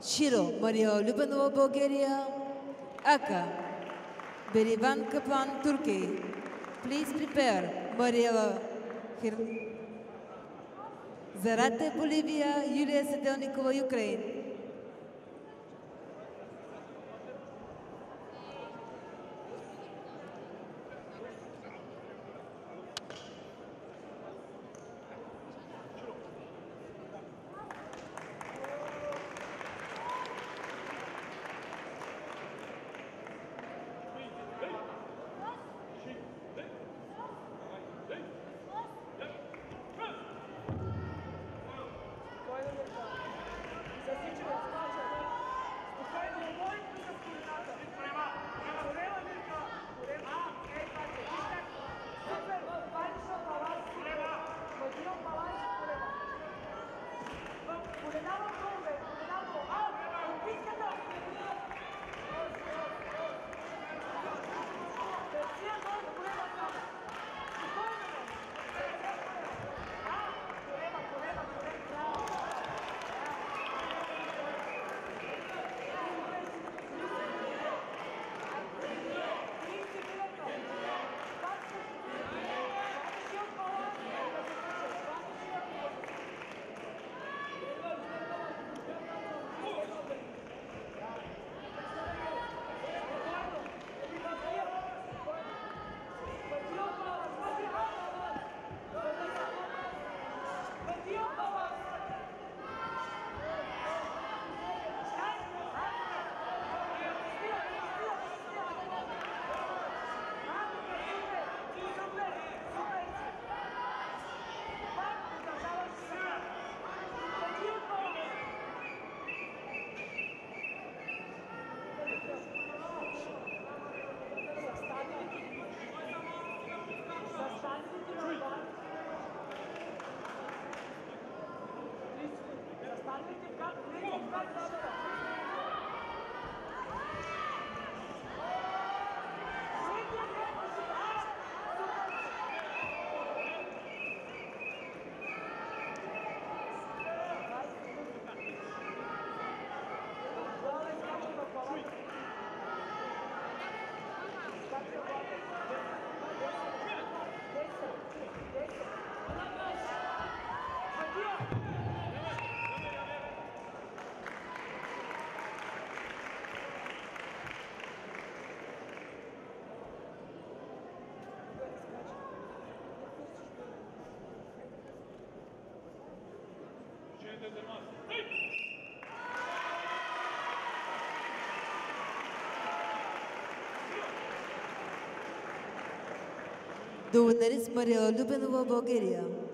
Shiro Mariela Lyubenova, Bulgaria. Aka Berivan Kaplan, Turkey. Please prepare Maria Zarate, Bolivia. Yulia Sedelnikova, Ukraine. The winner is Mariela Lyubenova, Bulgaria.